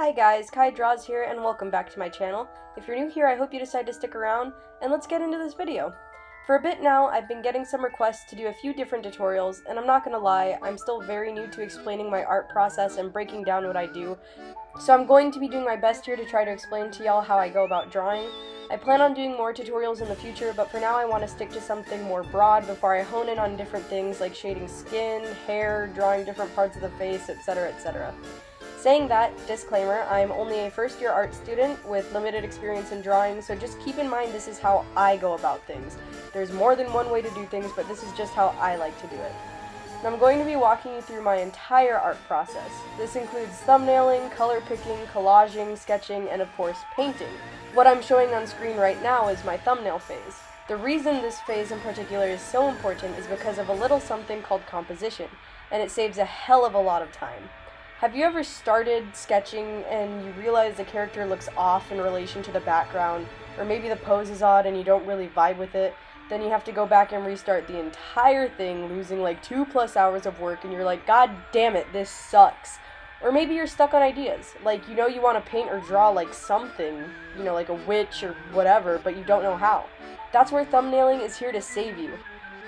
Hi guys, Kai Draws here and welcome back to my channel. If you're new here, I hope you decide to stick around and let's get into this video. For a bit now, I've been getting some requests to do a few different tutorials, and I'm not gonna lie, I'm still very new to explaining my art process and breaking down what I do. So I'm going to be doing my best here to try to explain to y'all how I go about drawing. I plan on doing more tutorials in the future, but for now I want to stick to something more broad before I hone in on different things like shading skin, hair, drawing different parts of the face, etc, etc. Saying that, disclaimer, I'm only a first-year art student with limited experience in drawing, so just keep in mind this is how I go about things. There's more than one way to do things, but this is just how I like to do it. And I'm going to be walking you through my entire art process. This includes thumbnailing, color picking, collaging, sketching, and of course, painting. What I'm showing on screen right now is my thumbnail phase. The reason this phase in particular is so important is because of a little something called composition, and it saves a hell of a lot of time. Have you ever started sketching and you realize the character looks off in relation to the background, or maybe the pose is odd and you don't really vibe with it? Then you have to go back and restart the entire thing, losing like 2+ hours of work, and you're like, God damn it, this sucks. Or maybe you're stuck on ideas, like, you know, you want to paint or draw like something, you know, like a witch or whatever, but you don't know how. That's where thumbnailing is here to save you.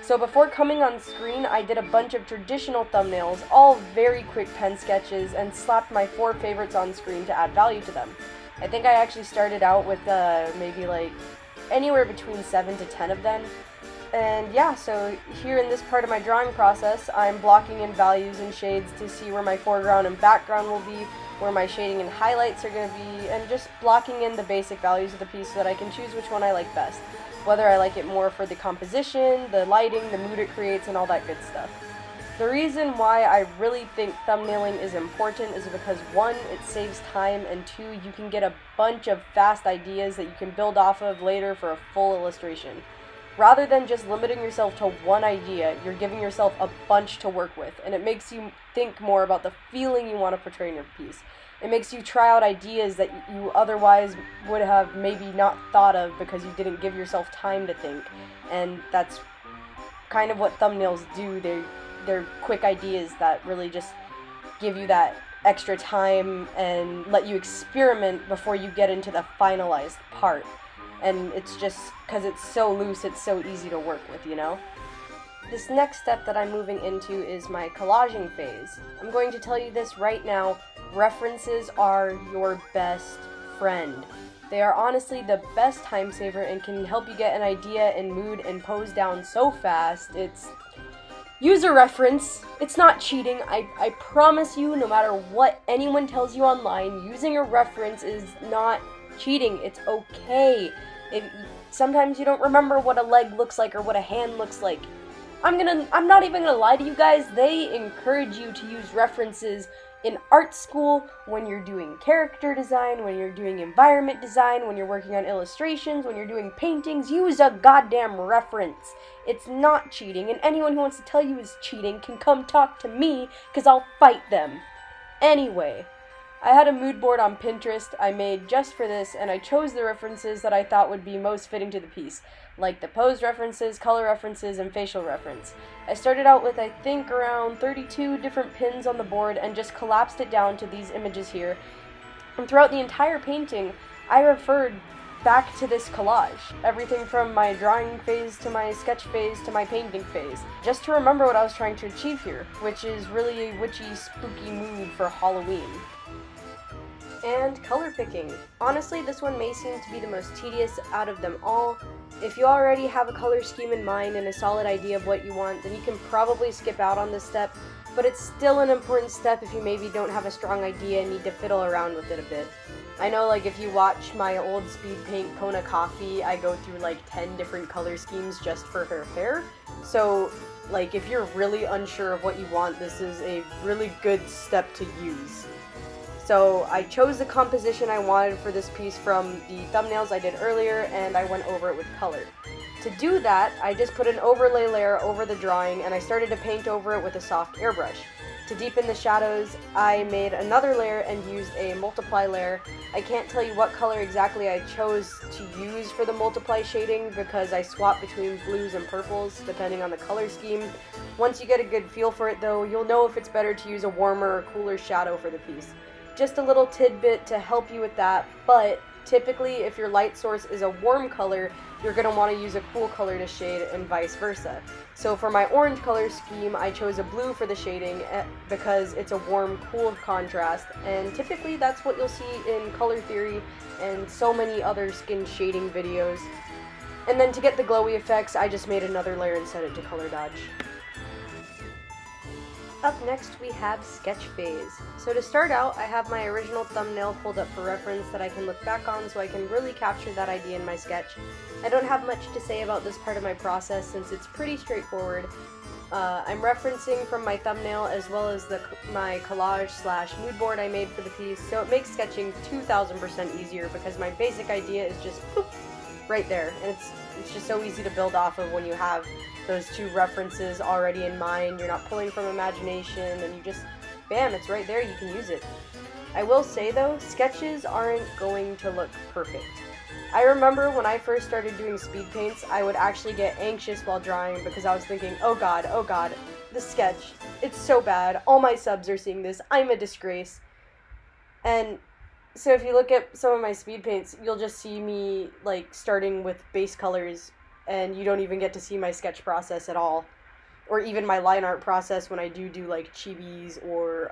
So before coming on screen, I did a bunch of traditional thumbnails, all very quick pen sketches, and slapped my 4 favorites on screen to add value to them. I think I actually started out with maybe like anywhere between 7 to 10 of them. And yeah, so here in this part of my drawing process, I'm blocking in values and shades to see where my foreground and background will be, where my shading and highlights are going to be, and just blocking in the basic values of the piece so that I can choose which one I like best, whether I like it more for the composition, the lighting, the mood it creates, and all that good stuff. The reason why I really think thumbnailing is important is because 1, it saves time, and 2, you can get a bunch of fast ideas that you can build off of later for a full illustration. Rather than just limiting yourself to one idea, you're giving yourself a bunch to work with, and it makes you think more about the feeling you want to portray in your piece. It makes you try out ideas that you otherwise would have maybe not thought of because you didn't give yourself time to think, and that's kind of what thumbnails do. They're quick ideas that really just give you that extra time and let you experiment before you get into the finalized part. And it's just, because it's so loose, it's so easy to work with, you know? This next step that I'm moving into is my collaging phase. I'm going to tell you this right now, references are your best friend. They are honestly the best time saver and can help you get an idea and mood and pose down so fast. It's... use a reference. It's not cheating. I promise you, no matter what anyone tells you online, using a reference is not cheating. It's okay. Sometimes you don't remember what a leg looks like or what a hand looks like. I'm not even gonna lie to you guys, they encourage you to use references in art school when you're doing character design, when you're doing environment design, when you're working on illustrations, when you're doing paintings. Use a goddamn reference. It's not cheating, and anyone who wants to tell you it's cheating can come talk to me, because I'll fight them. Anyway, I had a mood board on Pinterest I made just for this, and I chose the references that I thought would be most fitting to the piece, like the pose references, color references, and facial reference. I started out with, I think, around 32 different pins on the board and just collapsed it down to these images here. And throughout the entire painting, I referred back to this collage, everything from my drawing phase to my sketch phase to my painting phase, just to remember what I was trying to achieve here, which is really a witchy, spooky mood for Halloween. And color picking. Honestly, this one may seem to be the most tedious out of them all. If you already have a color scheme in mind and a solid idea of what you want, then you can probably skip out on this step, but it's still an important step if you maybe don't have a strong idea and need to fiddle around with it a bit. I know, like, if you watch my old speed paint Kona Coffee, I go through like 10 different color schemes just for her hair. So, like, if you're really unsure of what you want, this is a really good step to use. So I chose the composition I wanted for this piece from the thumbnails I did earlier, and I went over it with color. To do that, I just put an overlay layer over the drawing, and I started to paint over it with a soft airbrush. To deepen the shadows, I made another layer and used a multiply layer. I can't tell you what color exactly I chose to use for the multiply shading because I swap between blues and purples depending on the color scheme. Once you get a good feel for it though, you'll know if it's better to use a warmer or cooler shadow for the piece. just a little tidbit to help you with that, but typically if your light source is a warm color, you're going to want to use a cool color to shade and vice versa. So for my orange color scheme, I chose a blue for the shading because it's a warm, cool contrast, and typically that's what you'll see in color theory and so many other skin shading videos. And then to get the glowy effects, I just made another layer and set it to color dodge. Up next we have sketch phase. So to start out, I have my original thumbnail pulled up for reference that I can look back on so I can really capture that idea in my sketch. I don't have much to say about this part of my process since it's pretty straightforward. I'm referencing from my thumbnail as well as my collage slash mood board I made for the piece, so it makes sketching 2,000% easier because my basic idea is just boop, right there, and it's just so easy to build off of when you have those two references already in mind. You're not pulling from imagination, and you just, bam, it's right there, you can use it. I will say though, sketches aren't going to look perfect. I remember when I first started doing speed paints, I would actually get anxious while drawing because I was thinking, oh god, this sketch, it's so bad, all my subs are seeing this, I'm a disgrace. And so if you look at some of my speed paints, you'll just see me like starting with base colors, and you don't even get to see my sketch process at all, or even my line art process when I do like chibis or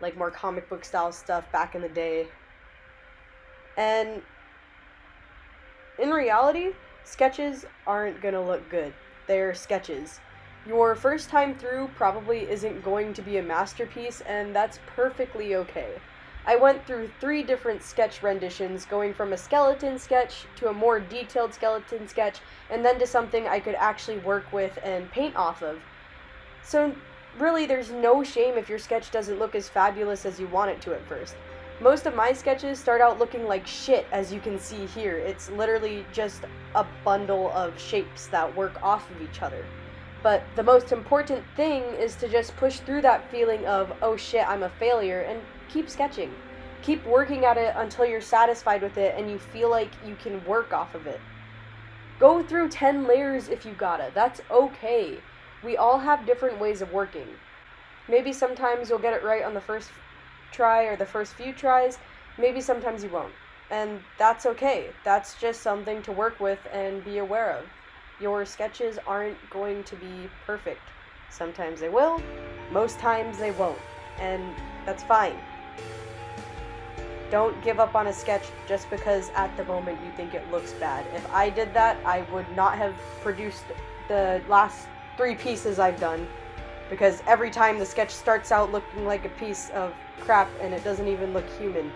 like more comic book style stuff back in the day. And in reality, sketches aren't gonna look good. They're sketches. Your first time through probably isn't going to be a masterpiece, and that's perfectly okay. I went through 3 different sketch renditions, going from a skeleton sketch to a more detailed skeleton sketch, and then to something I could actually work with and paint off of. So really, there's no shame if your sketch doesn't look as fabulous as you want it to at first. Most of my sketches start out looking like shit, as you can see here. It's literally just a bundle of shapes that work off of each other. But the most important thing is to just push through that feeling of, oh shit, I'm a failure, and keep sketching. Keep working at it until you're satisfied with it and you feel like you can work off of it. Go through 10 layers if you gotta. That's okay. We all have different ways of working. Maybe sometimes you'll get it right on the first try or the first few tries. Maybe sometimes you won't. And that's okay. That's just something to work with and be aware of. Your sketches aren't going to be perfect. Sometimes they will, most times they won't, and that's fine. Don't give up on a sketch just because at the moment you think it looks bad. If I did that, I would not have produced the last 3 pieces I've done, because every time the sketch starts out looking like a piece of crap and it doesn't even look human.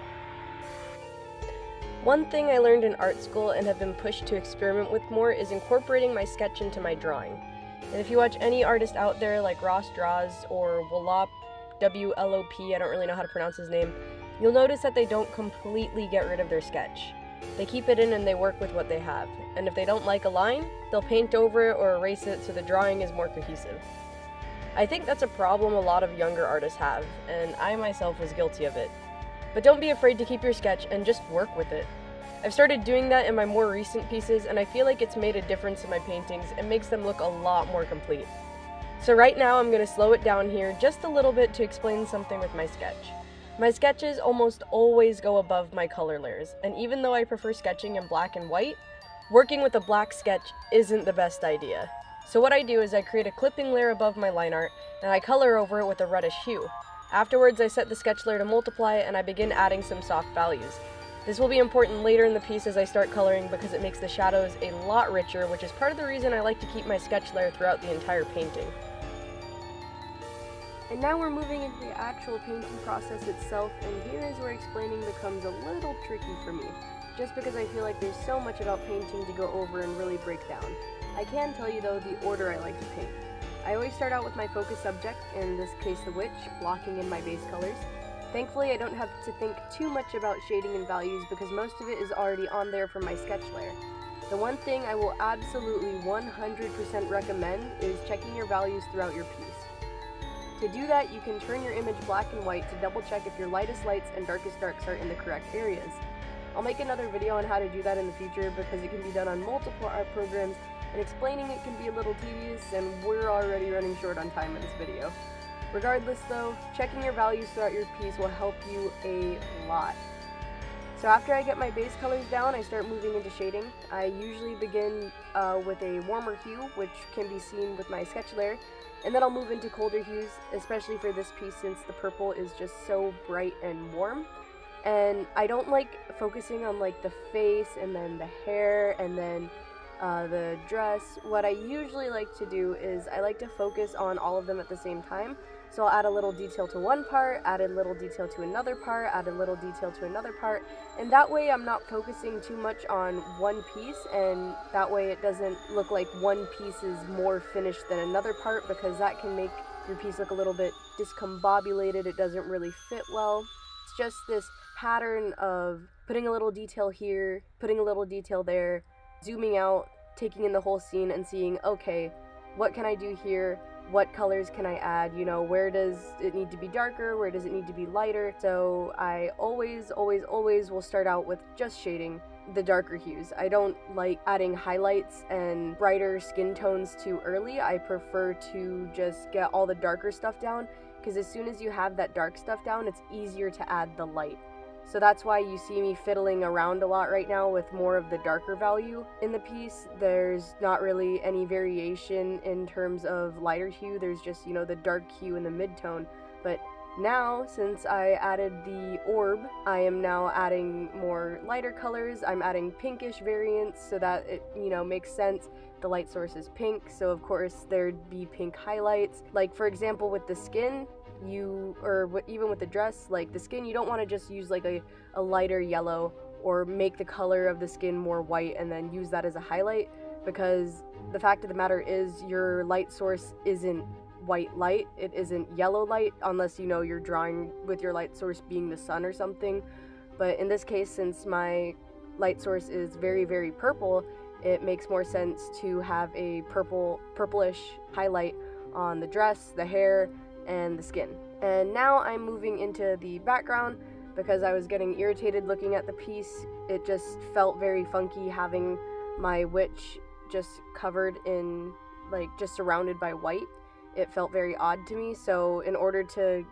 One thing I learned in art school and have been pushed to experiment with more is incorporating my sketch into my drawing. And if you watch any artist out there like Ross Draws or Wlop, W-L-O-P, I don't really know how to pronounce his name, you'll notice that they don't completely get rid of their sketch. They keep it in and they work with what they have. And if they don't like a line, they'll paint over it or erase it so the drawing is more cohesive. I think that's a problem a lot of younger artists have, and I myself was guilty of it. But don't be afraid to keep your sketch and just work with it. I've started doing that in my more recent pieces, and I feel like it's made a difference in my paintings and makes them look a lot more complete. So right now I'm going to slow it down here just a little bit to explain something with my sketch. My sketches almost always go above my color layers, and even though I prefer sketching in black and white, working with a black sketch isn't the best idea. So what I do is I create a clipping layer above my line art, and I color over it with a reddish hue. Afterwards, I set the sketch layer to multiply and I begin adding some soft values. This will be important later in the piece as I start coloring because it makes the shadows a lot richer, which is part of the reason I like to keep my sketch layer throughout the entire painting. And now we're moving into the actual painting process itself, and here is where explaining becomes a little tricky for me, just because I feel like there's so much about painting to go over and really break down. I can tell you though the order I like to paint. I always start out with my focus subject, in this case the witch, blocking in my base colors. Thankfully I don't have to think too much about shading and values because most of it is already on there from my sketch layer. The one thing I will absolutely 100% recommend is checking your values throughout your piece. To do that, you can turn your image black and white to double check if your lightest lights and darkest darks are in the correct areas. I'll make another video on how to do that in the future because it can be done on multiple art programs, and explaining it can be a little tedious, and we're already running short on time in this video. Regardless though, checking your values throughout your piece will help you a lot. So after I get my base colors down, I start moving into shading. I usually begin with a warmer hue, which can be seen with my sketch layer, and then I'll move into colder hues, especially for this piece since the purple is just so bright and warm. And I don't like focusing on like the face and then the hair and then the dress. What I usually like to do is I like to focus on all of them at the same time. So I'll add a little detail to one part, add a little detail to another part, add a little detail to another part, and that way I'm not focusing too much on one piece, and that way it doesn't look like one piece is more finished than another part, because that can make your piece look a little bit discombobulated. It doesn't really fit well. It's just this pattern of putting a little detail here, putting a little detail there, zooming out, taking in the whole scene and seeing, okay, what can I do here? What colors can I add? You know, where does it need to be darker? Where does it need to be lighter? So I always will start out with just shading the darker hues. I don't like adding highlights and brighter skin tones too early. I prefer to just get all the darker stuff down, because as soon as you have that dark stuff down, it's easier to add the light. So that's why you see me fiddling around a lot right now with more of the darker value in the piece. There's not really any variation in terms of lighter hue. There's just, you know, the dark hue and the mid-tone. But now, since I added the orb, I am now adding more lighter colors. I'm adding pinkish variants so that it, you know, makes sense. The light source is pink, so of course there'd be pink highlights. Like, for example, with the skin, even with the dress, like the skin, you don't want to just use like a lighter yellow or make the color of the skin more white and then use that as a highlight, because the fact of the matter is your light source isn't white light, it isn't yellow light, unless, you know, you're drawing with your light source being the sun or something. But in this case, since my light source is very, very purple, it makes more sense to have a purplish highlight on the dress, the hair, and the skin. And now I'm moving into the background, because I was getting irritated looking at the piece. It just felt very funky having my witch just covered in, like, just surrounded by white. It felt very odd to me, so in order to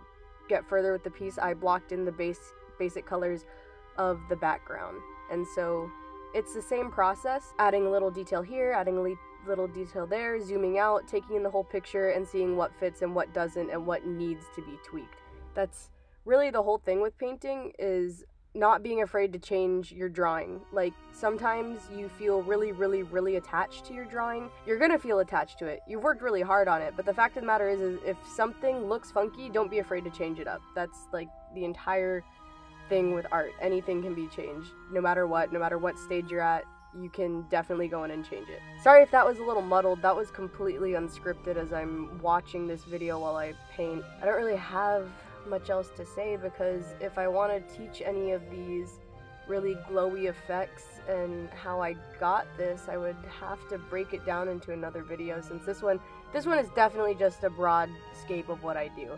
get further with the piece, I blocked in the basic colors of the background. And so it's the same process, adding a little detail here, adding a little detail there, zooming out, taking in the whole picture and seeing what fits and what doesn't and what needs to be tweaked. That's really the whole thing with painting, is not being afraid to change your drawing. Like, sometimes you feel really attached to your drawing. You're gonna feel attached to it. You've worked really hard on it, but the fact of the matter is if something looks funky, don't be afraid to change it up. That's like the entire thing with art. Anything can be changed, no matter what stage you're at. You can definitely go in and change it. Sorry if that was a little muddled. That was completely unscripted as I'm watching this video while I paint. I don't really have much else to say, because if I want to teach any of these really glowy effects and how I got this, I would have to break it down into another video, since this one is definitely just a broad scape of what I do.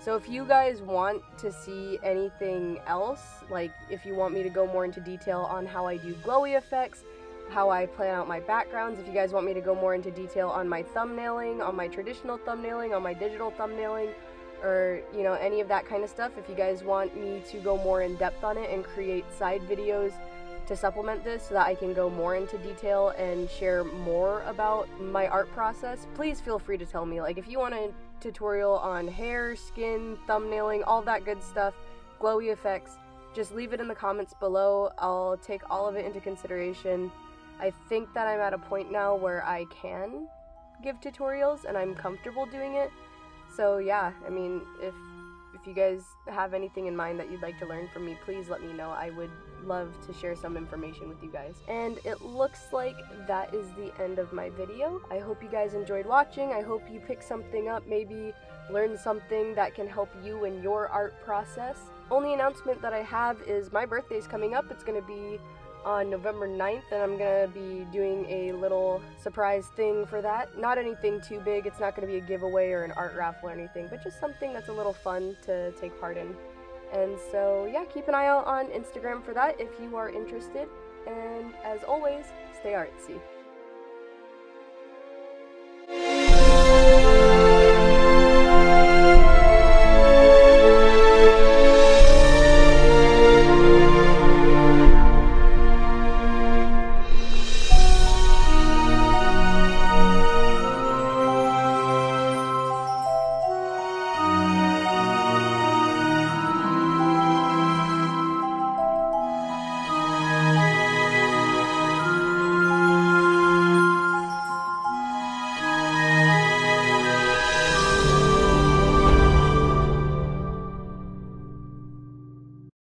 So if you guys want to see anything else, like if you want me to go more into detail on how I do glowy effects, how I plan out my backgrounds, if you guys want me to go more into detail on my thumbnailing, on my traditional thumbnailing, on my digital thumbnailing, or, you know, any of that kind of stuff, if you guys want me to go more in depth on it and create side videos to supplement this so that I can go more into detail and share more about my art process, please feel free to tell me. Like, if you want a tutorial on hair, skin, thumbnailing, all that good stuff, glowy effects, just leave it in the comments below. I'll take all of it into consideration. I think that I'm at a point now where I can give tutorials and I'm comfortable doing it. So yeah, I mean, if you guys have anything in mind that you'd like to learn from me, please let me know. I would love to share some information with you guys. And it looks like that is the end of my video. I hope you guys enjoyed watching. I hope you pick something up, maybe learn something that can help you in your art process. Only announcement that I have is my birthday's coming up. It's gonna be on November 9th, and I'm gonna be doing a little surprise thing for that. Not anything too big. It's not gonna be a giveaway or an art raffle or anything, but just something that's a little fun to take part in. And so yeah, keep an eye out on Instagram for that if you are interested. And as always, stay artsy.